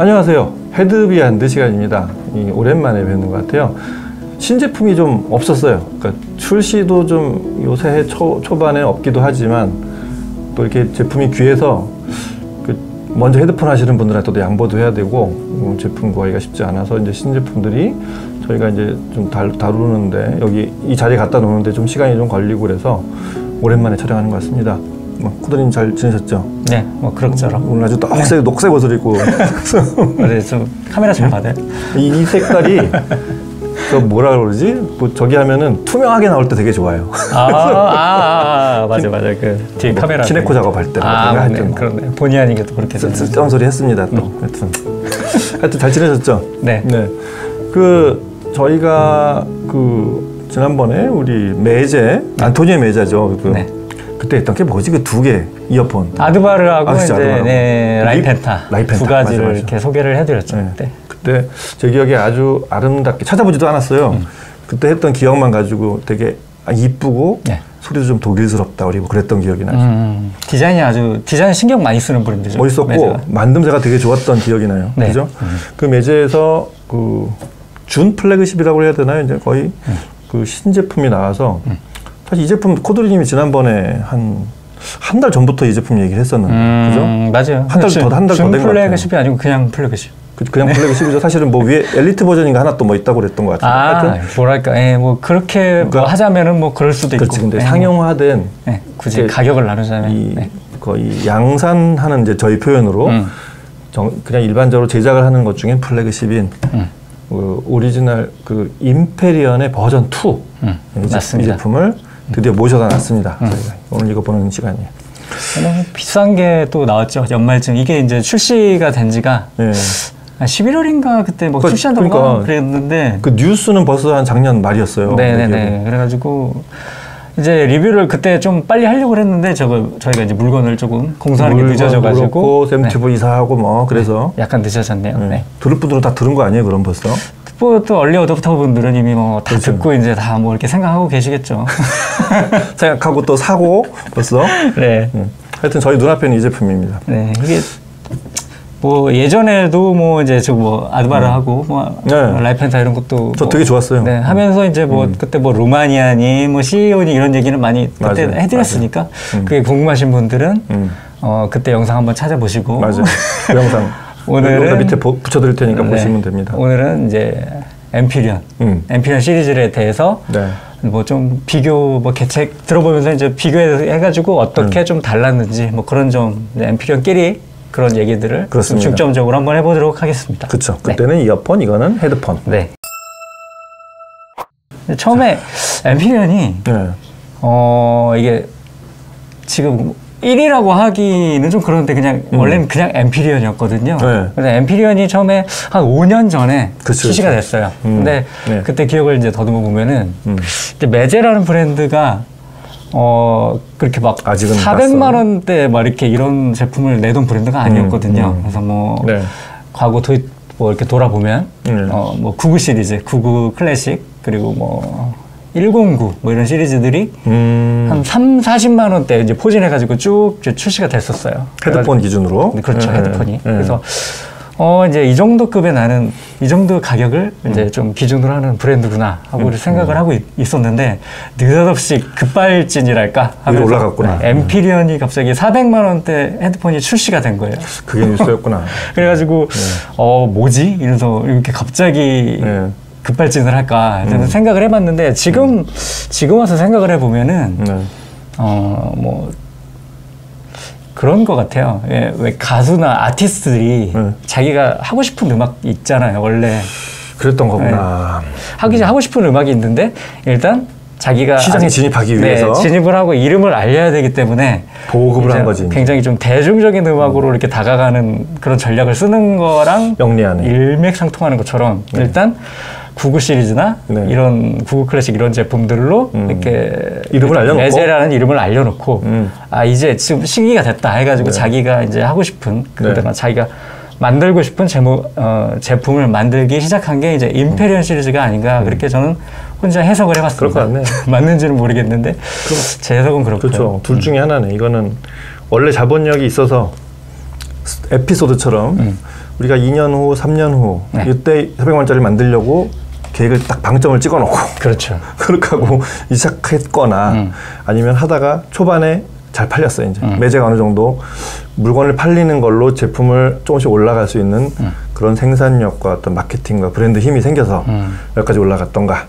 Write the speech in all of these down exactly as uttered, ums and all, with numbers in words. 안녕하세요, 헤드비하인드 시간입니다. 오랜만에 뵙는 것 같아요. 신제품이 좀 없었어요. 그러니까 출시도 좀 요새 초, 초반에 없기도 하지만 또 이렇게 제품이 귀해서 먼저 헤드폰 하시는 분들한테도 양보도 해야 되고 제품 구하기가 쉽지 않아서 이제 신제품들이 저희가 이제 좀 다루는데 여기 이 자리에 갖다 놓는데 좀 시간이 좀 걸리고 그래서 오랜만에 촬영하는 것 같습니다. 뭐, 코드님 잘 지내셨죠? 네, 뭐 그럭저럭. 오늘 아주 녹색, 네. 녹색 옷을 입고. 그래, 좀 카메라 좀 봐야 돼. 이, 이 색깔이 저 뭐라 그러지? 뭐 저기 하면은 투명하게 나올 때 되게 좋아요. 아, 아, 아, 맞아, 맞아. 그 뒤에 뭐, 카메라. 시네코 작업할 때. 아, 뭐, 네, 그러네. 본의 아니게 또 그렇게 됐어요. 쓸데없는 소리 했습니다. 또. 음. 하여튼, 하여튼 잘 지내셨죠? 네, 네. 그 저희가 그 지난번에 우리 메제, 안토니오 메제죠. 그. 네. 그때 했던 게 뭐지? 그 두 개 이어폰 아드바르하고 아, 이제 네, 라이펜타 두 가지를 맞아, 맞아. 이렇게 소개를 해드렸죠. 네. 그때 그때 제 기억에 아주 아름답게 찾아보지도 않았어요. 음. 그때 했던 기억만 가지고 되게 이쁘고 네. 소리도 좀 독일스럽다 그리고 그랬던 기억이 나요. 음, 디자인이 아주 디자인 신경 많이 쓰는 브랜드죠. 멋있었고 메제가. 만듦새가 되게 좋았던 기억이 나요. 네. 그죠? 음. 그 메제에서 그 준 플래그십이라고 해야 되나요? 이제 거의 음. 그 신제품이 나와서. 음. 사실 이 제품 코드리님이 지난번에 한 한 달 전부터 이 제품 얘기를 했었는데, 음, 그죠? 맞아요. 한 달 더 한 달 더 된 것 같아요. 준 플래그십이 아니고 그냥 플래그십. 그, 그냥 네. 플래그십이죠. 사실은 뭐 위에 엘리트 버전인가 하나 또 뭐 있다고 그랬던 것 같은데. 아, 하여튼. 뭐랄까, 예, 뭐 그렇게 그러니까, 뭐 하자면은 뭐 그럴 수도 그렇지, 있고. 근데 네, 상용화된, 네, 굳이 가격을 나누자면 이, 네. 거의 양산하는 이제 저희 표현으로 음. 정, 그냥 일반적으로 제작을 하는 것 중에 플래그십인. 음. 그 오리지널 그 엠페리언의 버전 투 음, 이, 제, 이 제품을. 드디어 모셔다 놨습니다. 응. 오늘 이거 보는 시간이에요. 비싼 게 또 나왔죠. 연말쯤. 이게 이제 출시가 된 지가 네. 십일월인가 그때 뭐 그러니까, 출시한다고 그러니까 그랬는데 그 뉴스는 벌써 한 작년 말이었어요. 네네네. 그래가지고 이제 리뷰를 그때 좀 빨리 하려고 했는데 저거 저희가 이제 물건을 조금 공사하는 게 늦어져가지고 샘튜브 네. 이사하고 뭐 그래서 네. 약간 늦어졌네요. 네. 네. 들을 분들은 다 들은 거 아니에요? 그럼 벌써? 뭐 또 얼리 어댑터 분들은 이미 뭐 다 듣고 이제 다 뭐 이렇게 생각하고 계시겠죠. 생각하고 또 사고 벌써. 네. 음. 하여튼 저희 눈앞에는 이 제품입니다. 네. 이게 뭐 예전에도 뭐 이제 저 뭐 아드바르하고 음. 뭐 네. 라이펜타 이런 것도 저 뭐 되게 좋았어요. 네. 하면서 이제 뭐 음. 그때 뭐 루마니아니 뭐 시오니 이런 얘기는 많이 그때 맞아요. 해드렸으니까 맞아요. 그게 궁금하신 분들은 음. 어 그때 영상 한번 찾아보시고. 맞아요. 그 영상. 오늘은 밑에 보, 붙여드릴 테니까 네. 보시면 됩니다. 오늘은 이제 엠피리언, 음. 엠피리언 시리즈에 대해서 네. 뭐 좀 비교, 뭐 개책 들어보면서 이제 비교해가지고 어떻게 음. 좀 달랐는지 뭐 그런 좀 엠피리언끼리 그런 얘기들을 그렇습니다. 좀 중점적으로 한번 해보도록 하겠습니다. 그렇죠. 그때는 네. 이어폰, 이거는 헤드폰. 네. 처음에 엠피리언이 네. 어 이게 지금. 일이라고 하기는 좀 그런데 그냥 음. 원래는 그냥 엠피리언이었거든요. 네. 근데 엠피리언이 처음에 한 오 년 전에 그치, 출시가 그치. 됐어요. 음. 근데 네. 그때 기억을 이제 더듬어 보면은 음. 이제 메제라는 브랜드가 어 그렇게 막 사백만 원대 막 이렇게 이런 제품을 내던 브랜드가 아니었거든요. 음. 음. 그래서 뭐 네. 과거 도, 뭐 이렇게 돌아보면 음. 어 뭐 구십구 시리즈, 구십구 클래식 그리고 뭐 일공구 뭐 이런 시리즈들이 음. 한 삼, 사십만 원대 이제 포진해가지고 쭉 출시가 됐었어요. 헤드폰 기준으로? 네, 그렇죠. 네, 헤드폰이. 네. 그래서 어 이제 이 정도 급에 나는 이 정도 가격을 음. 이제 좀 기준으로 하는 브랜드구나 하고 음. 생각을 음. 하고 있, 있었는데 느닷없이 급발진이랄까 하면서 올라갔구나. 네, 엠피리언이 음. 갑자기 사백만 원대 헤드폰이 출시가 된 거예요. 그게 뉴스였구나. 그래가지고 네. 어 뭐지? 이래서 이렇게 갑자기 네. 급발진을 할까 저는 음. 생각을 해봤는데 지금 음. 지금 와서 생각을 해보면은 네. 어 뭐 그런 것 같아요. 예, 왜 가수나 아티스트들이 네. 자기가 하고 싶은 음악 있잖아요. 원래 그랬던 거구나. 예, 하기 음. 하고 싶은 음악이 있는데 일단 자기가 시장에 아직, 진입하기 위해서 네, 진입을 하고 이름을 알려야 되기 때문에 보급을 한 거지. 굉장히 좀 대중적인 음악으로 음. 이렇게 다가가는 그런 전략을 쓰는 거랑 영리하네. 일맥상통하는 것처럼 네. 일단 구십구 시리즈나 네. 이런 구십구 클래식 이런 제품들로 음. 이렇게 이름을 알려놓고 메제라는 이름을 알려놓고 음. 아 이제 지금 시기가 됐다 해가지고 네. 자기가 이제 하고 싶은 그러다가 네. 자기가 만들고 싶은 제모, 어, 제품을 만들기 시작한 게 이제 임페리언 음. 시리즈가 아닌가 그렇게 저는 혼자 해석을 해봤습니다. 그럴 것 같네. 맞는지는 모르겠는데 그럼, 제 해석은 그렇고요. 그렇죠. 둘 중에 음. 하나네. 이거는 원래 자본력이 있어서 에피소드처럼 음. 우리가 이 년 후, 삼 년 후 네. 이때 사백만 원짜리 만들려고 계획을 딱 방점을 찍어놓고 그렇죠. 그렇게 하고 시작했거나 음. 아니면 하다가 초반에 잘 팔렸어요. 이제 음. 매제가 어느 정도 물건을 팔리는 걸로 제품을 조금씩 올라갈 수 있는 음. 그런 생산력과 어떤 마케팅과 브랜드 힘이 생겨서 음. 여기까지 올라갔던가.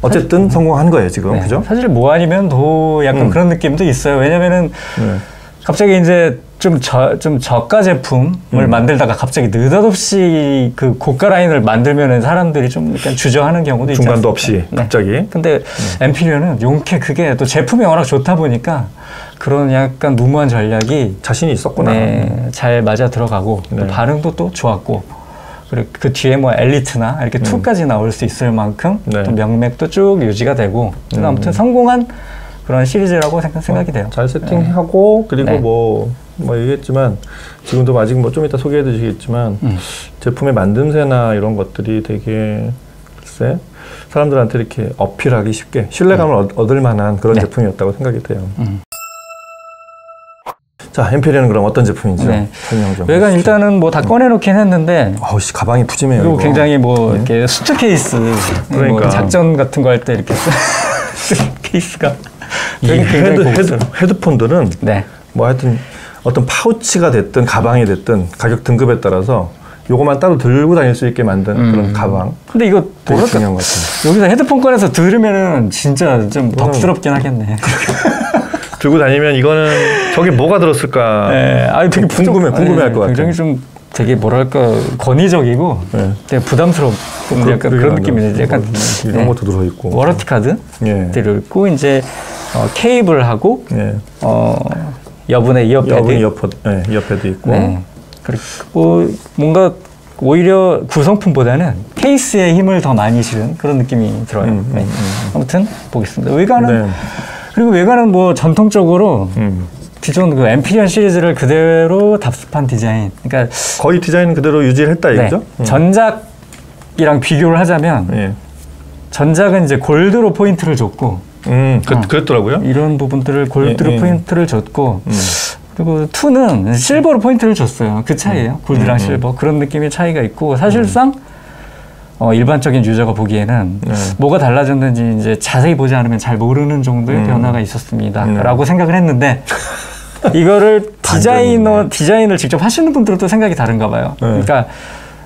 어쨌든 사실, 성공한 거예요 지금. 네. 그죠? 사실 뭐 아니면 도 약간 음. 그런 느낌도 있어요. 왜냐면은 네. 갑자기 이제 좀, 저, 좀 저가 제품을 음. 만들다가 갑자기 느닷없이 그 고가 라인을 만들면은 사람들이 좀 약간 주저하는 경우도 있잖아요. 중간도 없이 네. 갑자기. 근데 네. 엠페리언은 용케 그게 또 제품이 워낙 좋다 보니까 그런 약간 무모한 전략이 자신이 있었구나. 네, 잘 맞아 들어가고 네. 또 반응도 또 좋았고 그리고 그 뒤에 뭐 엘리트나 이렇게 투까지 음. 나올 수 있을 만큼 네. 또 명맥도 쭉 유지가 되고 음. 아무튼 성공한 그런 시리즈라고 생각, 생각이 돼요. 잘 세팅하고 네. 그리고 네. 뭐, 뭐 얘기했지만 지금도 아직 뭐 좀 이따 소개해 드리겠지만 음. 제품의 만듦새나 이런 것들이 되게 글쎄 사람들한테 이렇게 어필하기 쉽게 신뢰감을 음. 얻을 만한 그런 네. 제품이었다고 생각이 돼요. 음. 자, 엠페리언은 그럼 어떤 제품인지 네. 설명 좀. 얘가 일단은 뭐 다 꺼내놓긴 했는데. 아우씨 가방이 푸짐해요. 그리고 이거. 굉장히 뭐 네. 이렇게 수트 케이스, 그러니까 뭐 작전 같은 거 할 때 이렇게 쓰는 케이스가. 헤드, 헤드, 헤드폰들은 네. 뭐 하여튼 어떤 파우치가 됐든 가방이 됐든 가격 등급에 따라서 요거만 따로 들고 다닐 수 있게 만든 음. 그런 가방. 근데 이거 되게 중요한 것 같아요. 여기서 헤드폰 꺼내서 들으면은 진짜 좀 덕스럽긴 하겠네. 들고 다니면 이거는 저게 뭐가 들었을까? 네, 아니 되게 궁금해, 좀, 궁금해할 것 같아요. 굉장히 좀 되게 뭐랄까 건의적이고 네. 되게 부담스럽고 그, 약간 그런 느낌이네. 약간 이런 네. 것도 들어 있고 워런티 카드 네. 들어 있고 이제 어, 케이블하고 네. 어, 여분의 이어패드, 여분 이어패, 네, 이어패드 있고 네. 그리고 뭔가 오히려 구성품보다는 케이스에 힘을 더 많이 실은 그런 느낌이 들어요. 음, 네. 음, 음. 아무튼 보겠습니다. 외관은 네. 그리고 외관은 뭐 전통적으로 음. 기존 그 엠페리언 시리즈를 그대로 답습한 디자인. 그러니까 거의 디자인 그대로 유지했다 이거죠? 네. 음. 전작이랑 비교를 하자면 예. 전작은 이제 골드로 포인트를 줬고, 음, 그, 어. 그랬더라고요. 이런 부분들을 골드로 예, 예. 포인트를 줬고, 음. 그리고 투는 실버로 포인트를 줬어요. 그 차이예요. 골드랑 음, 음. 실버 그런 느낌의 차이가 있고 사실상. 음. 어, 일반적인 유저가 보기에는 네. 뭐가 달라졌는지 이제 자세히 보지 않으면 잘 모르는 정도의 음. 변화가 있었습니다. 음. 라고 생각을 했는데 이거를 디자이너, 디자인을 직접 하시는 분들은 또 생각이 다른가 봐요. 네. 그러니까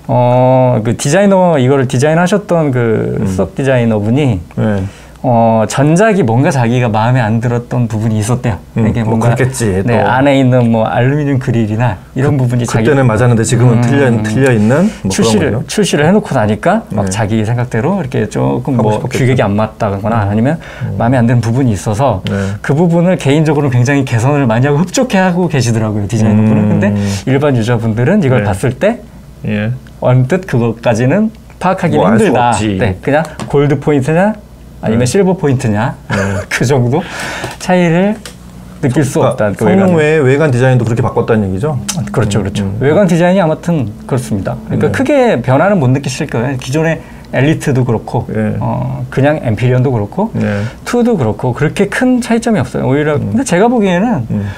어, 그 디자이너, 이거를 디자인하셨던 그 수석 음. 디자이너 분이 네. 어, 전작이 뭔가 자기가 마음에 안 들었던 부분이 있었대요. 음, 이게 뭔가 뭐 그렇겠지, 네, 안에 있는 뭐 알루미늄 그릴이나 이런 그, 부분이 그때는 자기, 맞았는데 지금은 음, 틀려, 틀려 있는 뭐 출시를 그런 출시를 해놓고 나니까 네. 막 자기 생각대로 이렇게 조금 뭐 싶었겠죠. 규격이 안 맞다거나 음. 아니면 음. 마음에 안 드는 부분이 있어서 네. 그 부분을 개인적으로 굉장히 개선을 많이 하고 흡족해 하고 계시더라고요 디자이너분은. 음. 근데 일반 유저분들은 이걸 네. 봤을 때 예. 언뜻 그것까지는 파악하기 뭐 힘들다. 네, 그냥 골드 포인트냐? 아니면 네. 실버 포인트냐 네. 그 정도 차이를 느낄 수 없다. 그 성능 외에 외관 디자인도 그렇게 바꿨다는 얘기죠? 아, 그렇죠, 그렇죠. 음, 음. 외관 디자인이 아무튼 그렇습니다. 그러니까 네. 크게 변화는 못 느끼실 거예요. 기존의 엘리트도 그렇고 네. 어, 그냥 엠페리언도 그렇고 네. 투도 그렇고 그렇게 큰 차이점이 없어요. 오히려 음. 근데 제가 보기에는 음.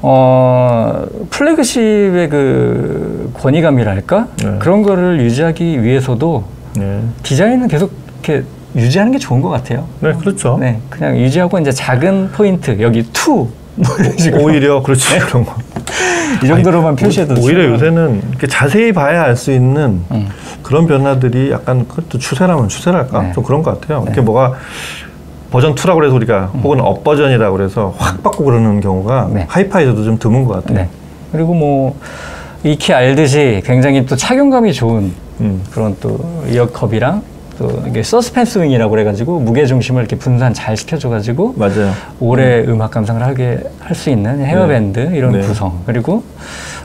어, 플래그십의 그 권위감이랄까 네. 그런 거를 유지하기 위해서도 네. 디자인은 계속 이렇게 유지하는 게 좋은 것 같아요. 네, 그렇죠. 네, 그냥 유지하고 이제 작은 포인트 여기 투 뭐 이런 식으로 오히려 그렇지 네? 그런 거. 이 정도로만 아니, 표시해도 오히려 좋아요. 요새는 이렇게 자세히 봐야 알 수 있는 음. 그런 변화들이 약간 그것도 추세라면 추세랄까 네. 좀 그런 것 같아요. 이렇게 네. 뭐가 버전 투라고 그래서 우리가 음. 혹은 업 버전이라고 그래서 확 바꾸고 그러는 경우가 네. 하이파이에서도 좀 드문 것 같아요. 네. 그리고 뭐 익히 알듯이 굉장히 또 착용감이 좋은 음. 그런 또 이어컵이랑. 또 이게 서스펜스 윙이라고 그래가지고 무게 중심을 이렇게 분산 잘 시켜줘가지고 맞아요. 오래 음. 음악 감상을 하게 할 수 있는 헤어밴드 네. 이런 네. 구성 그리고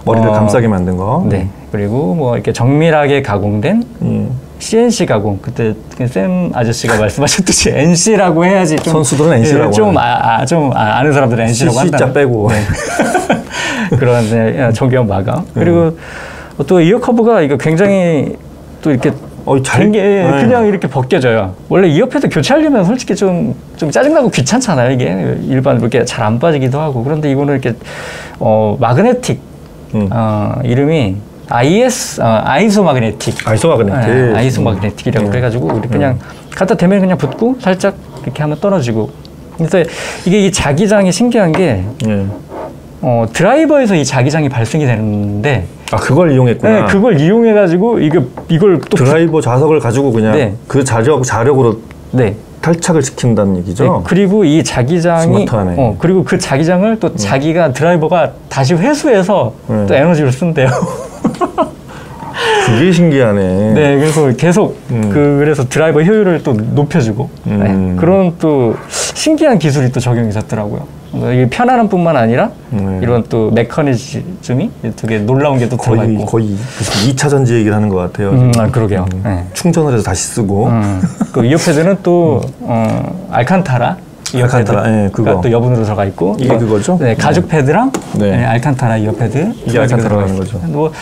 머리를 어, 감싸게 만든 거. 네. 그리고 뭐 이렇게 정밀하게 가공된 음. 씨엔씨 가공. 그때 쌤 아저씨가 말씀하셨듯이 엔씨라고 해야지 좀 선수들은 엔씨라고 좀 아 좀 아, 아, 아는 사람들은 엔씨라고 한다. 씨자 빼고 네. 그런 네, 정교한 마감. 음. 그리고 또 이어 커브가 이거 굉장히 또 이렇게. 어, 잘... 네. 그냥 이렇게 벗겨져요. 원래 이어패드 교체하려면 솔직히 좀, 좀 짜증나고 귀찮잖아요. 이게 일반 이렇게 잘 안 빠지기도 하고. 그런데 이거는 이렇게 어, 마그네틱 음. 어, 이름이 아이에스, 어, 아이소마그네틱. 아이소마그네틱. 네, 아이소마그네틱이라고 음. 그래가지고 우리 그냥 음. 갖다 대면 그냥 붙고 살짝 이렇게 하면 떨어지고. 그래서 이게 이 자기장이 신기한 게 예. 어, 드라이버에서 이 자기장이 발생이 되는데. 아, 그걸 이용했구나. 네, 그걸 이용해가지고 이게 이걸 또 드라이버 부... 좌석을 가지고 그냥 네. 그 자력 자력으로. 네. 탈착을 시킨다는 얘기죠. 네, 그리고 이 자기장이 어, 그리고 그 자기장을 또 음. 자기가 드라이버가 다시 회수해서 네. 또 에너지로 쓴대요. 그게 신기하네. 네, 그래서 계속 음. 그 그래서 드라이버 효율을 또 높여주고 음. 네, 그런 또 신기한 기술이 또 적용이 됐더라고요. 이게 편안함뿐만 아니라 네. 이런 또 메커니즘이 되게 놀라운 게 또 들어가 있고. 거의 무슨 이 차 전지 얘기를 하는 것 같아요. 음, 아, 그러게요. 음, 네. 충전을 해서 다시 쓰고. 음, 그 이 옆에는 또 음. 어, 알칸타라. 이 알칸타라, 예, 그거. 또 여분으로 들어가 있고. 이게 또, 그거죠? 네, 가죽 패드랑 네. 네, 알칸타라 이어 패드. 이게 알칸타라라는 거죠. 뭐,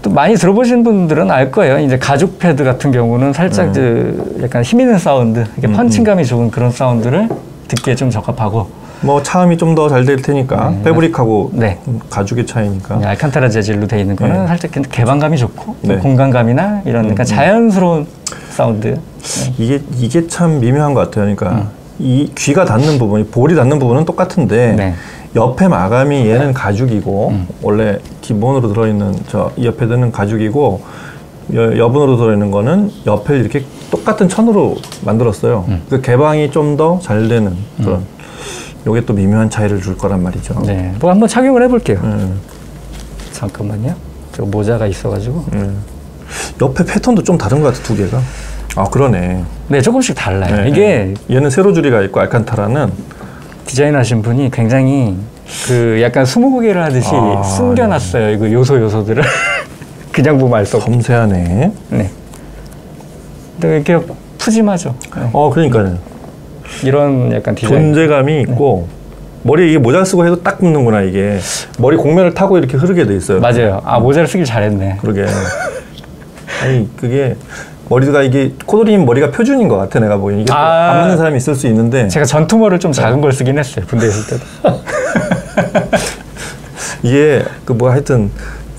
또 많이 들어보신 분들은 알 거예요. 이제 가죽 패드 같은 경우는 살짝 음. 그 약간 힘 있는 사운드, 이렇게 음, 펀칭감이 음. 좋은 그런 사운드를 듣기에 좀 적합하고. 뭐 차음이 좀 더 잘 될 테니까 네. 패브릭하고 네. 가죽의 차이니까 네, 알칸타라 재질로 돼 있는 거는 네. 살짝 개방감이 좋고 네. 공간감이나 이런 그러니까 음, 자연스러운 사운드 네. 이게 이게 참 미묘한 것 같아요. 그러니까 음. 이 귀가 닿는 부분이 볼이 닿는 부분은 똑같은데 네. 옆에 마감이 얘는 네. 가죽이고 음. 원래 기본으로 들어있는 저 이어패드는 가죽이고 여, 여분으로 들어있는 거는 옆에 이렇게 똑같은 천으로 만들었어요. 음. 그 개방이 좀 더 잘 되는 그런. 음. 요게 또 미묘한 차이를 줄 거란 말이죠. 네. 뭐 한번 착용을 해볼게요. 음. 잠깐만요. 저 모자가 있어가지고. 음. 옆에 패턴도 좀 다른 것 같아, 두 개가. 아, 그러네. 네, 조금씩 달라요. 네, 이게. 네. 얘는 세로 줄이가 있고, 알칸타라는. 디자인하신 분이 굉장히 그 약간 스무고개를 하듯이 아, 숨겨놨어요. 네. 이거 요소 요소들을. 그냥 보면 알 수 없고. 섬세하네. 네. 근데 이렇게 푸짐하죠. 네. 어, 그러니까요. 이런 약간 디자인. 존재감이 있고 네. 머리에 이게 모자 쓰고 해도 딱 붙는구나. 이게 머리 곡면을 타고 이렇게 흐르게 돼 있어요. 맞아요. 아, 모자를 쓰길 잘했네. 그러게. 아니 그게 머리가 이게 코돌이님 머리가 표준인 것 같아. 내가 보기엔 이게 아, 안 맞는 사람이 있을 수 있는데 제가 전투머를 좀 작은 네. 걸 쓰긴 했어요. 군대 있을 때도. 이게 그 뭐 하여튼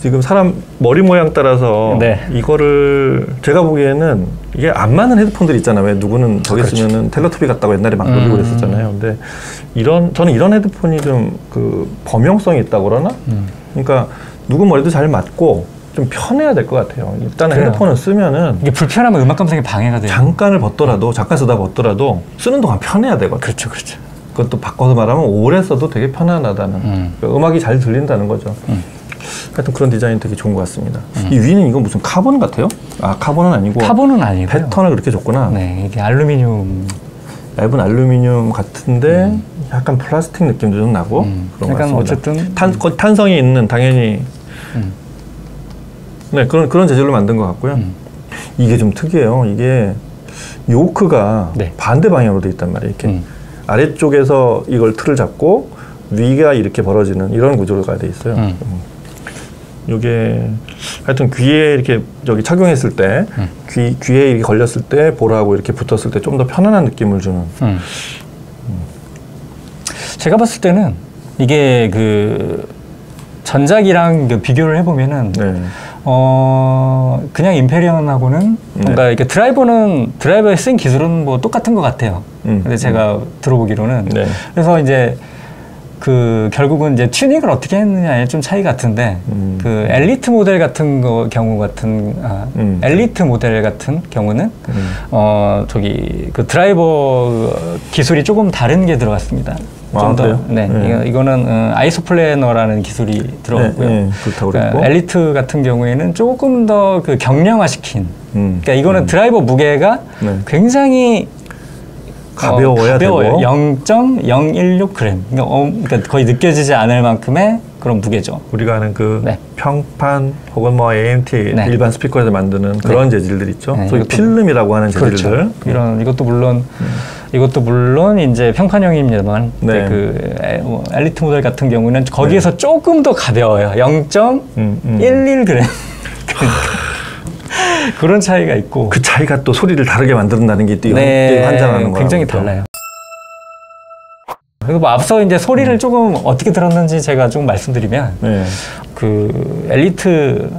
지금 사람 머리 모양 따라서 네. 이거를 제가 보기에는 이게 안 맞는 헤드폰들 있잖아요. 왜 누구는 저기 쓰면은 텔레토비 같다고 옛날에 막 놀리고 음. 그랬었잖아요. 근데 이런 저는 이런 헤드폰이 좀 그 범용성이 있다고 그러나? 음. 그러니까 누구 머리도 잘 맞고 좀 편해야 될 것 같아요. 일단은 그래요. 헤드폰을 쓰면은 이게 불편하면 음악 감상에 방해가 돼요. 잠깐을 벗더라도 잠깐 쓰다 벗더라도 쓰는 동안 편해야 되거든요. 그렇죠, 그렇죠. 그것도 바꿔서 말하면 오래 써도 되게 편안하다는 음. 그러니까 음악이 잘 들린다는 거죠. 음. 하여튼 그런 디자인 되게 좋은 것 같습니다. 음. 이 위는 이건 무슨 카본 같아요? 아, 카본은 아니고. 카본은 아니고요. 패턴을 그렇게 줬구나. 네, 이게 알루미늄. 얇은 알루미늄 같은데 음. 약간 플라스틱 느낌도 좀 나고 음. 그런 것 같습니다. 어쨌든 탄, 음. 탄성이 있는 당연히 음. 네 그런 그런 재질로 만든 것 같고요. 음. 이게 좀 특이해요. 이게 요크가 네. 반대 방향으로 돼 있단 말이에요. 이렇게 음. 아래쪽에서 이걸 틀을 잡고 위가 이렇게 벌어지는 이런 구조가 돼 있어요. 음. 음. 요게 하여튼 귀에 이렇게 저기 착용했을 때 음. 귀, 귀에 이렇게 걸렸을 때 볼하고 이렇게 붙었을 때 좀 더 편안한 느낌을 주는 음. 음. 제가 봤을 때는 이게 그 전작이랑 비교를 해보면은 네. 어 그냥 임페리언하고는 뭔가 네. 이렇게 드라이버는 드라이버에 쓴 기술은 뭐 똑같은 것 같아요. 음. 근데 제가 음. 들어보기로는 네. 그래서 이제 그 결국은 이제 튜닝을 어떻게 했느냐에 좀 차이 같은데 음. 그 엘리트 모델 같은 거 경우 같은 아, 음. 엘리트 모델 같은 경우는 음. 어 저기 그 드라이버 기술이 조금 다른 게 들어갔습니다. 아, 좀 더 네, 네. 이거, 이거는 어, 아이소플래너라는 기술이 들어갔고요. 네, 네. 그렇다고 그러니까 그랬고. 엘리트 같은 경우에는 조금 더 그 경량화시킨. 음. 그러니까 이거는 음. 드라이버 무게가 네. 굉장히 가벼워야 어, 되고 영 점 영일육 그램 그러니까, 어, 그러니까 거의 느껴지지 않을 만큼의 그런 무게죠. 우리가 아는 그 네. 평판 혹은 뭐 에이엠티 네. 일반 스피커에서 만드는 그런 네. 재질들 있죠. 네, 소위 필름이라고 하는 재질들. 그렇죠. 이런 이것도 물론 음. 이것도 물론 이제 평판형입니다만 네. 그 엘리트 모델 같은 경우는 거기에서 네. 조금 더 가벼워요. 영 점 일일 그램 음, 음. 그러니까. 그런 차이가 있고 그 차이가 또 소리를 다르게 만든다는 게 또 네, 환장하는 거예요. 굉장히 거라고. 달라요. 그리고 뭐 앞서 이제 소리를 음. 조금 어떻게 들었는지 제가 좀 말씀드리면 네. 그 엘리트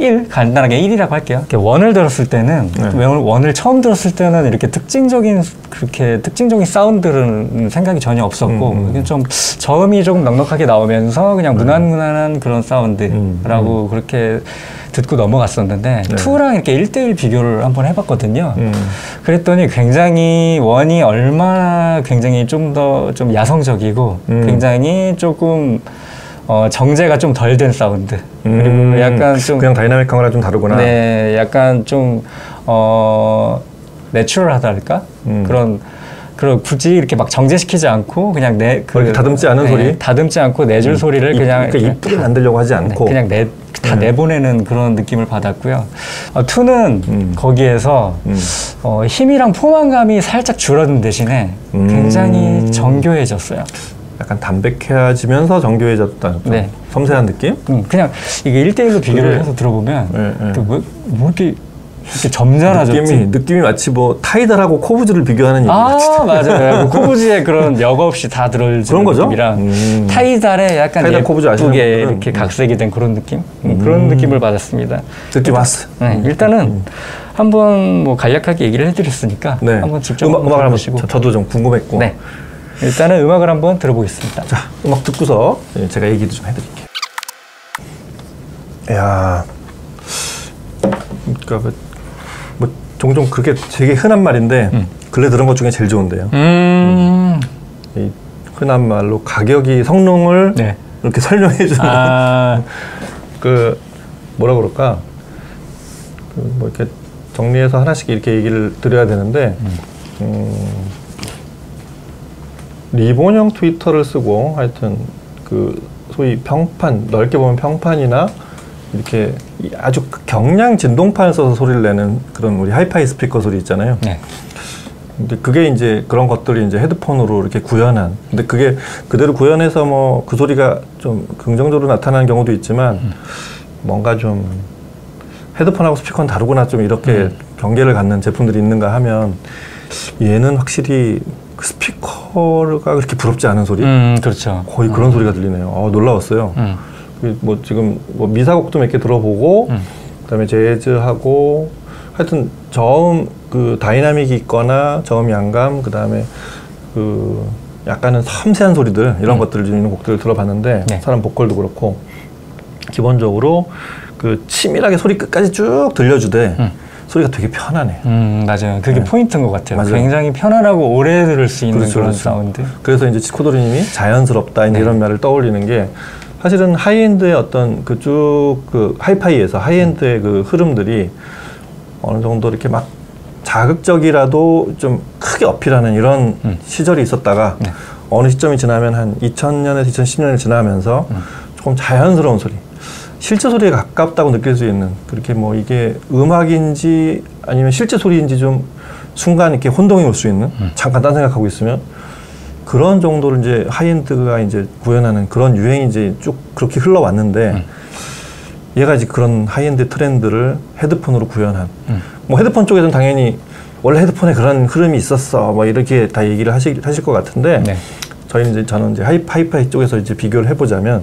일, 간단하게 일이라고 할게요. 이렇게 원을 들었을 때는, 네. 원을 처음 들었을 때는 이렇게 특징적인, 그렇게 특징적인 사운드는 생각이 전혀 없었고, 음, 음. 좀 저음이 조금 넉넉하게 나오면서 그냥 무난무난한 음. 그런 사운드라고 음. 그렇게 듣고 넘어갔었는데, 네. 이랑 이렇게 일 대 일 비교를 한번 해봤거든요. 음. 그랬더니 굉장히 원이 얼마나 굉장히 좀 더 좀 야성적이고, 음. 굉장히 조금 어, 정제가 좀 덜 된 사운드. 음, 그리고 약간 좀. 그냥 다이나믹한 거랑 좀 다르구나. 네, 약간 좀, 어, 내추럴하달까? 음. 그런, 그런, 굳이 이렇게 막 정제시키지 않고, 그냥 내. 그, 어, 다듬지 않은 네, 소리? 다듬지 않고 내줄 음. 소리를 입, 그냥. 그러니까 이쁘게 만들려고 하지 않고. 네, 그냥 내, 다 음. 내보내는 그런 느낌을 받았고요. 어, 투는 음. 거기에서 음. 어, 힘이랑 포만감이 살짝 줄어든 대신에 음. 굉장히 정교해졌어요. 약간 담백해지면서 정교해졌다는 좀 네. 섬세한 느낌? 음, 그냥 이게 일 대 일로 비교를 그래. 해서 들어보면 네, 네. 그 뭐, 뭐 이렇게, 이렇게 점잖아졌지? 느낌이, 느낌이 마치 뭐 타이달하고 코브즈를 비교하는 얘기 같지. 아 맞아요. 코브즈의 그런 여과 없이 다 들어주는 느낌이랑 음. 타이달의 약간 타이달, 예쁘게 아시는 이렇게 각색이 된 그런 느낌? 음. 그런 느낌을 받았습니다. 듣기 왔어. 네, 일단은 음. 한번 뭐 간략하게 얘기를 해드렸으니까 네. 한번 직접 음악, 음악을 한번 보시고 저도 좀 궁금했고 네. 일단은 음악을 한번 들어보겠습니다. 자, 음악 듣고서 제가 얘기도 좀 해드릴게요. 이야, 그러니까 뭐, 뭐 종종 그렇게 되게 흔한 말인데 음. 근래 들은 것 중에 제일 좋은데요. 음. 음. 이 흔한 말로 가격이 성능을 네. 이렇게 설명해주는 아. 그 뭐라 그럴까? 그 뭐 이렇게 정리해서 하나씩 이렇게 얘기를 드려야 되는데. 음. 음. 리본형 트위터를 쓰고 하여튼 그 소위 평판, 넓게 보면 평판이나 이렇게 아주 경량 진동판을 써서 소리를 내는 그런 우리 하이파이 스피커 소리 있잖아요. 네. 근데 그게 이제 그런 것들이 이제 헤드폰으로 이렇게 구현한. 근데 그게 그대로 구현해서 뭐 그 소리가 좀 긍정적으로 나타나는 경우도 있지만 음. 뭔가 좀 헤드폰하고 스피커는 다르구나 좀 이렇게 음. 경계를 갖는 제품들이 있는가 하면 얘는 확실히 스피커가 그렇게 부럽지 않은 소리? 음, 그렇죠. 거의 그런 음. 소리가 들리네요. 아, 놀라웠어요. 음. 뭐 지금 뭐 미사곡도 몇 개 들어보고, 음. 그다음에 재즈하고, 하여튼 저음 그 다이나믹이 있거나 저음 양감, 그다음에 그 약간은 섬세한 소리들 이런 음. 것들을 있는 곡들을 들어봤는데 네. 사람 보컬도 그렇고 기본적으로 그 치밀하게 소리 끝까지 쭉 들려주되. 음. 소리가 되게 편하네. 음, 맞아요. 그게 네. 포인트인 것 같아요. 맞아요. 굉장히 편안하고 오래 들을 수 있는 그렇죠, 그런 그렇죠. 사운드. 그래서 이제 코도리님이 자연스럽다 네. 이런 말을 떠올리는 게 사실은 하이엔드의 어떤 그 쭉 그 하이파이에서 하이엔드의 그 흐름들이 어느 정도 이렇게 막 자극적이라도 좀 크게 어필하는 이런 음. 시절이 있었다가 네. 어느 시점이 지나면 한 이천 년에서 이천십 년을 지나면서 음. 조금 자연스러운 소리. 실제 소리에 가깝다고 느낄 수 있는 그렇게 뭐 이게 음악인지 아니면 실제 소리인지 좀 순간 이렇게 혼동이 올 수 있는 음. 잠깐 딴 생각하고 있으면 그런 정도로 이제 하이엔드가 이제 구현하는 그런 유행이 이제 쭉 그렇게 흘러왔는데 음. 얘가 이제 그런 하이엔드 트렌드를 헤드폰으로 구현한 음. 뭐 헤드폰 쪽에서는 당연히 원래 헤드폰에 그런 흐름이 있었어 뭐 이렇게 다 얘기를 하실, 하실 것 같은데 네. 저희는 이제 저는 이제 하이, 하이파이 쪽에서 이제 비교를 해보자면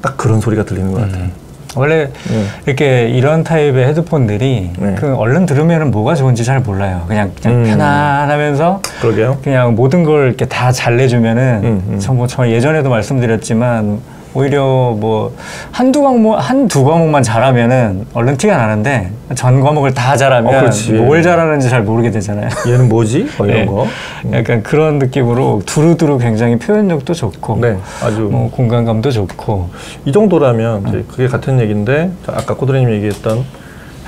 딱 그런 소리가 들리는 것 같아요. 음. 원래 네. 이렇게 이런 타입의 헤드폰들이 네. 그 얼른 들으면 뭐가 좋은지 잘 몰라요. 그냥, 그냥 음. 편안하면서 그러게요. 그냥 모든 걸 이렇게 다 잘 내주면은 음, 음. 저 뭐 저 예전에도 말씀드렸지만 오히려 뭐 한두 과목 한두 과목만 잘하면은 얼른 티가 나는데 전 과목을 다 잘하면 어, 뭘 잘하는지 잘 모르게 되잖아요. 얘는 뭐지? 어, 이런 네. 거. 음. 약간 그런 느낌으로 두루두루 굉장히 표현력도 좋고, 네, 아주 뭐 공간감도 좋고 이 정도라면 음. 그게 같은 얘기인데 아까 코드리님 얘기했던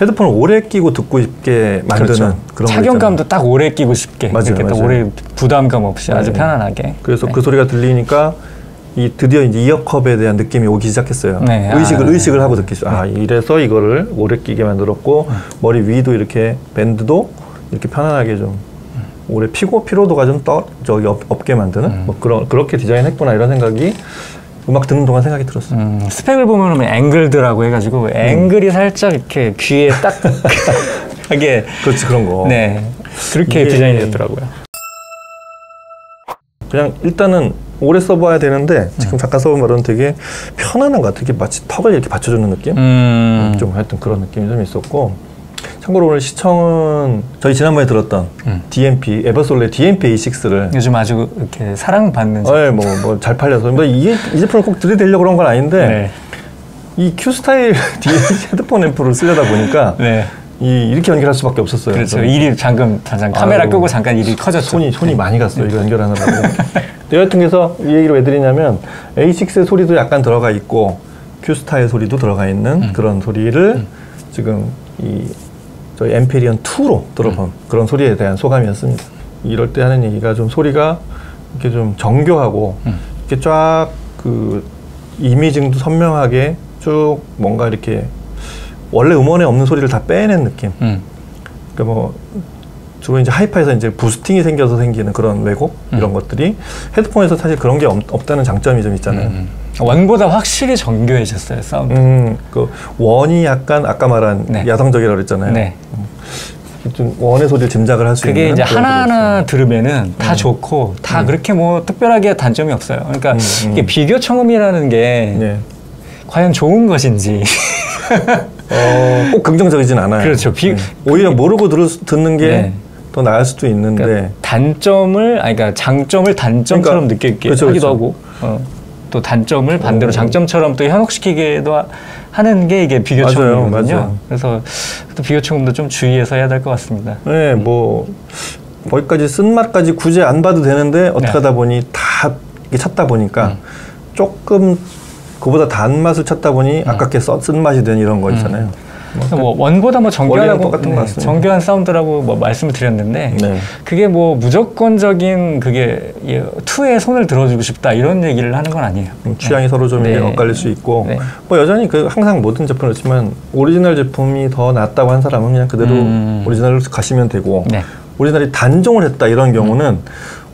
헤드폰을 오래 끼고 듣고 싶게 만드는 그렇죠. 그런 착용감도 딱 오래 끼고 싶게 맞아요, 이렇게 맞아요. 오래 부담감 없이 네. 아주 편안하게. 그래서 네. 그 소리가 들리니까. 이 드디어 이제 이어컵에 대한 느낌이 오기 시작했어요. 네, 의식을 아, 의식을 네. 하고 느끼죠. 아 이래서 이거를 오래 끼게 만들었고 음. 머리 위도 이렇게 밴드도 이렇게 편안하게 좀 음. 오래 피고 피로도가 좀 떠 저기 없, 없게 만드는 음. 뭐 그런 그렇게 디자인했구나 이런 생각이 음악 듣는 동안 생각이 들었어요. 음, 스펙을 보면은 앵글드라고 해가지고 음. 앵글이 살짝 이렇게 귀에 딱 하게 그렇지 그런 거. 네 그렇게 디자인이 됐더라고요. 그냥 일단은 오래 써봐야 되는데 지금 잠깐 써본 말은 되게 편안한 것 같아요. 이렇게 마치 턱을 이렇게 받쳐주는 느낌? 음. 좀 하여튼 그런 느낌이 좀 있었고, 참고로 오늘 시청은 저희 지난번에 들었던 음. 디엠피, 에버솔레 디엠피 에이 식스를 요즘 아주 이렇게 사랑받는 제품. 네, 뭐, 뭐 잘 팔려서. 근데 이게 이 제품을 꼭 들이대려고 그런 건 아닌데 네. 이 Q-Style 헤드폰 앰프를 쓰려다 보니까 네. 이 이렇게 연결할 수밖에 없었어요. 그렇죠. 일이 잠깐, 잠깐 카메라 아이고, 끄고 잠깐 일이 커졌죠. 손이 손이 네. 많이 갔어요. 네. 이거 연결하느라고. 여하튼 그래서 이 얘기를 왜 드리냐면 에이 식스의 소리도 약간 들어가 있고 Q-Star의 소리도 들어가 있는 음. 그런 소리를 음. 지금 이 저희 엠페리언 투로 들어본 음. 그런 소리에 대한 소감이었습니다. 이럴 때 하는 얘기가 좀 소리가 이렇게 좀 정교하고 음. 이렇게 쫙 그 이미징도 선명하게 쭉 뭔가 이렇게 원래 음원에 없는 소리를 다 빼낸 느낌. 음. 그러니까 뭐 주로 이제 하이파에서 이제 부스팅이 생겨서 생기는 그런 왜곡 음. 이런 것들이 헤드폰에서 사실 그런 게 없, 없다는 장점이 좀 있잖아요. 음. 원보다 확실히 정교해졌어요, 사운드. 음, 그 원이 약간 아까 말한 네. 야성적이라고 그랬잖아요. 네. 좀 원의 소리를 짐작을 할 수 있는 그게 이제 하나하나 들으면은 다 음. 좋고 다 음. 그렇게 뭐 특별하게 단점이 없어요. 그러니까 음, 음. 이게 비교 청음이라는 게 네. 과연 좋은 것인지. 어, 꼭 긍정적이진 않아요. 그렇죠. 비, 네. 오히려 모르고 들, 듣는 게 네. 더 나을 수도 있는데 그러니까 단점을 아니 그러니까 장점을 단점처럼 그러니까, 느끼게 그렇죠, 하기도 그렇죠. 하고 어, 또 단점을 반대로 오. 장점처럼 또 현혹시키기도 하는 게 이게 비교청음이거든요. 그래서 또 비교청음도 좀 주의해서 해야 될 것 같습니다. 네, 음. 뭐 거기까지 쓴맛까지 굳이 안 봐도 되는데 어떻게 네. 하다 보니 다 찾다 보니까 음. 조금 그보다 단맛을 찾다 보니 음. 아깝게 써, 쓴맛이 된 이런 거 있잖아요. 음. 뭐, 뭐 원보다 뭐 정교하고 네, 정교한 사운드라고 뭐 말씀을 드렸는데 네. 그게 뭐 무조건적인 그게 투에 손을 들어주고 싶다 이런 얘기를 하는 건 아니에요. 음, 취향이 네. 서로 좀 네. 엇갈릴 수 있고 네. 뭐 여전히 그 항상 모든 제품은 그렇지만 오리지널 제품이 더 낫다고 한 사람은 그냥 그대로 음. 오리지널로 가시면 되고 네. 오리지널이 단종을 했다 이런 경우는 음.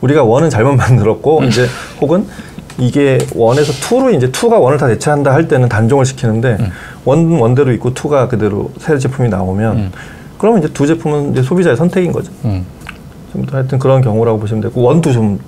우리가 원은 잘못 만들었고 음. 이제 혹은 이게 원에서 투로 이제 투가 원을 다 대체한다 할 때는 단종을 시키는데 음. 원은 원대로 있고 투가 그대로 새 제품이 나오면 음. 그러면 이제 두 제품은 이제 소비자의 선택인 거죠. 음. 하여튼 그런 경우라고 보시면 되고 원도 좀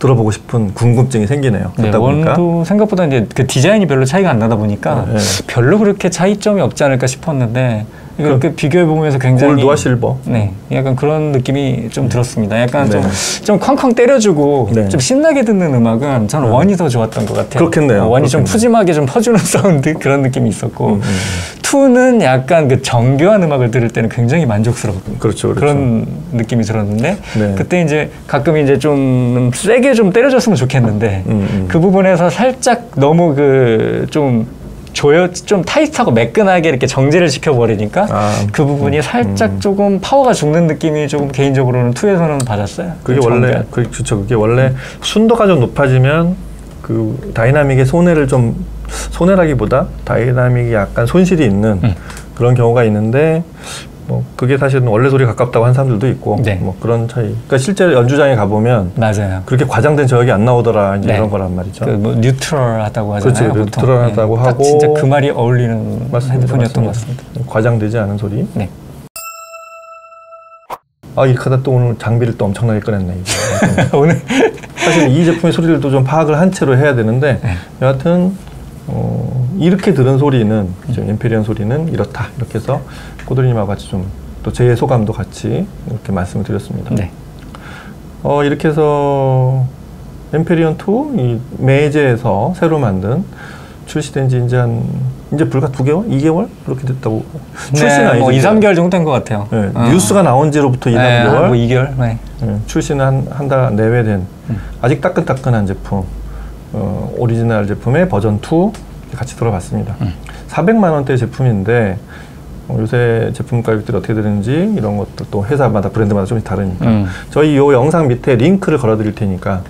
들어보고 싶은 궁금증이 생기네요. 네, 보니까. 원도 생각보다 이제 그 디자인이 별로 차이가 안 나다 보니까 네, 네. 별로 그렇게 차이점이 없지 않을까 싶었는데 이렇게 비교해 보면서 굉장히 골드와 실버 네, 약간 그런 느낌이 좀 들었습니다. 약간 네. 좀, 좀 쾅쾅 때려주고 네. 좀 신나게 듣는 음악은 저는 네. 원이 더 좋았던 것 같아요. 그렇겠네요. 어, 원이 그렇겠네요. 좀 푸짐하게 좀 퍼주는 사운드 그런 느낌이 있었고 음, 음. 투는 약간 그 정교한 음악을 들을 때는 굉장히 만족스러웠고 그렇죠, 그렇죠. 그런 느낌이 들었는데 네. 그때 이제 가끔 이제 좀 세게 좀 때려줬으면 좋겠는데 음, 음. 그 부분에서 살짝 너무 그 좀 조여, 좀 타이트하고 매끈하게 이렇게 정지를 시켜버리니까 아, 그 부분이 음, 살짝 음. 조금 파워가 죽는 느낌이 조금 개인적으로는 투에서는 받았어요. 그게 원래, 그, 그렇죠. 그게 원래 음. 순도가 좀 높아지면 그 다이나믹의 손해를 좀, 손해라기보다 다이나믹이 약간 손실이 있는 음. 그런 경우가 있는데 뭐 그게 사실은 원래 소리에 가깝다고 한 사람들도 있고 네. 뭐 그런 차이. 그러니까 실제로 연주장에 가보면 맞아요. 그렇게 과장된 저역이 안 나오더라 이제 네. 이런 거란 말이죠. 그 뭐 뉴트럴하다고 하잖아요. 그렇죠. 뉴트럴하다고 네. 하고 진짜 그 말이 어울리는 맞습니다. 헤드폰이었던 맞습니다. 것 같습니다. 과장되지 않은 소리. 네. 아 이렇게 하다 또 오늘 장비를 또 엄청나게 꺼냈네. 오늘 사실 이 제품의 소리들도 좀 파악을 한 채로 해야 되는데 네. 여하튼 어, 이렇게 들은 소리는 지금 엠페리언 소리는 이렇다 이렇게 해서 꼬돌이님하고 같이 좀 또 제 소감도 같이 이렇게 말씀을 드렸습니다. 네. 어, 이렇게 해서 엠페리언 투 이 메제에서 새로 만든 출시된 지 이제 한 이제 불과 두 개월? 이 개월? 그렇게 됐다고 네, 출시는 아니죠? 뭐 이, 삼 개월 정도 된 것 같아요. 네, 어. 뉴스가 나온 지로부터 이, 삼 개월? 네, 뭐 이 개월? 네. 네, 출시는 한, 한 달 내외 된 음. 아직 따끈따끈한 제품 어, 오리지널 제품의 버전 투 같이 들어봤습니다. 음. 사백만 원대 제품인데 어, 요새 제품 가격들이 어떻게 되는지 이런 것도 또 회사마다 브랜드마다 조금씩 다르니까 음. 저희 이 영상 밑에 링크를 걸어드릴 테니까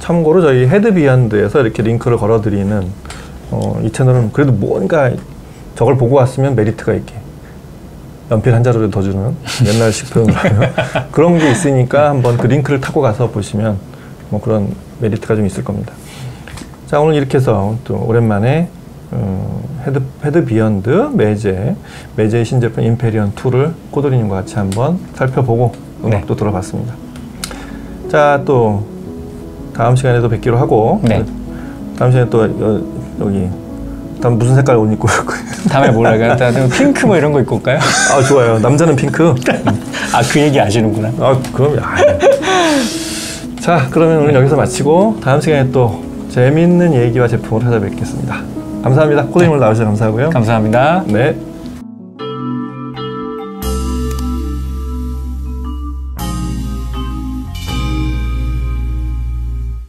참고로 저희 헤드비안드에서 이렇게 링크를 걸어드리는 어, 이 채널은 그래도 뭔가 저걸 보고 왔으면 메리트가 있게 연필 한 자루를 더 주는 옛날식 표현으로 하면 그런 게 있으니까 한번 그 링크를 타고 가서 보시면 뭐 그런 메리트가 좀 있을 겁니다. 자 오늘 이렇게 해서 또 오랜만에 어, 헤드, 헤드 비언드 메제, 메제의 신제품 임페리언 투를 꼬돌이님과 같이 한번 살펴보고 음악도 네. 들어봤습니다. 자, 또 다음 시간에도 뵙기로 하고. 네. 다음 시간에 또 여, 여기 다음 무슨 색깔 옷 입고 올 거예요? 다음에 뭐랄까요? 일단 핑크 뭐 이런 거 입고 올까요? 아 좋아요. 남자는 핑크. 아 그 얘기 아시는구나. 아 그럼요. 아, 자 그러면 오늘 네. 여기서 마치고 다음 시간에 또 재미있는 얘기와 제품으로 찾아뵙겠습니다. 감사합니다. 코딩을 네. 나와주셔서 감사하고요. 감사합니다. 네.